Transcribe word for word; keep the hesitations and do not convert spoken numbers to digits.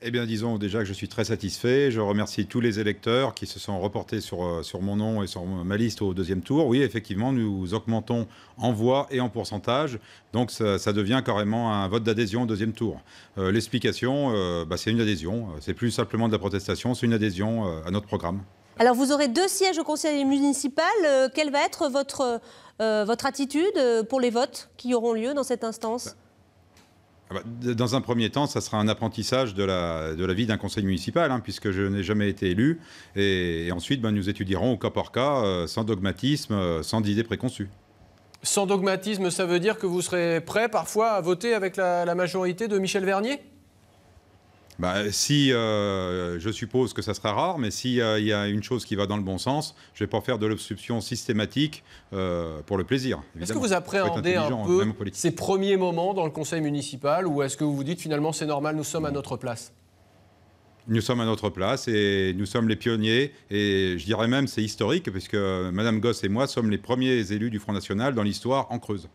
Eh bien, disons déjà que je suis très satisfait. Je remercie tous les électeurs qui se sont reportés sur, sur mon nom et sur ma liste au deuxième tour. Oui, effectivement, nous augmentons en voix et en pourcentage. Donc, ça, ça devient carrément un vote d'adhésion au deuxième tour. Euh, L'explication, euh, bah, c'est une adhésion. C'est plus simplement de la protestation, c'est une adhésion euh, à notre programme. Alors, vous aurez deux sièges au conseil municipal. Euh, quelle va être votre, euh, votre attitude pour les votes qui auront lieu dans cette instance ? Bah, dans un premier temps, ça sera un apprentissage de la, de la vie d'un conseil municipal, hein, puisque je n'ai jamais été élu. Et, et ensuite, ben, nous étudierons au cas par cas, euh, sans dogmatisme, euh, sans idée préconçue. Sans dogmatisme, ça veut dire que vous serez prêt parfois à voter avec la, la majorité de Michel Vergnier ? Bah, si, euh, je suppose que ça sera rare, mais s'il euh, y a une chose qui va dans le bon sens, je ne vais pas faire de l'obstruction systématique euh, pour le plaisir. Est-ce que vous appréhendez un peu ces premiers moments dans le conseil municipal, ou est-ce que vous vous dites finalement c'est normal, nous sommes bon. à notre place ? Nous sommes à notre place et nous sommes les pionniers. Et je dirais même c'est historique, puisque Madame Goss et moi sommes les premiers élus du Front National dans l'histoire en Creuse.